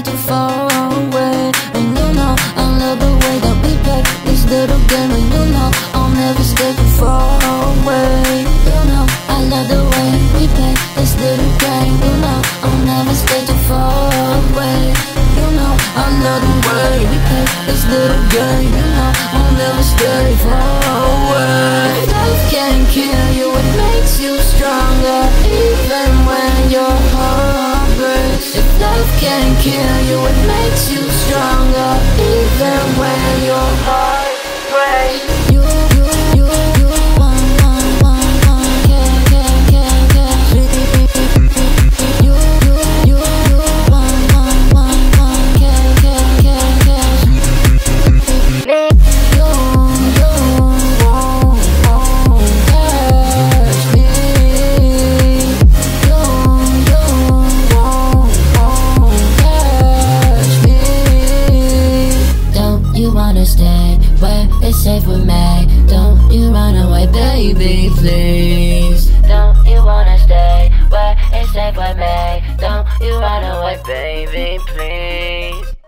way too far away. We know now, I love the way that we play this little game. We know now, I'll never stay too far away. You know, I love the way we play this little game. You know, I'll never stay too far away. You know, I love the way we play this little game. You know, I'll never stay far away. Love can kill you, it makes you stronger, even when you're heartbreaks. If love can kill you, it makes you stronger, even when your heart breaks. Safe with me, don't you run away, baby, please. Don't you wanna stay where it's safe with me? Don't you run away, baby, please.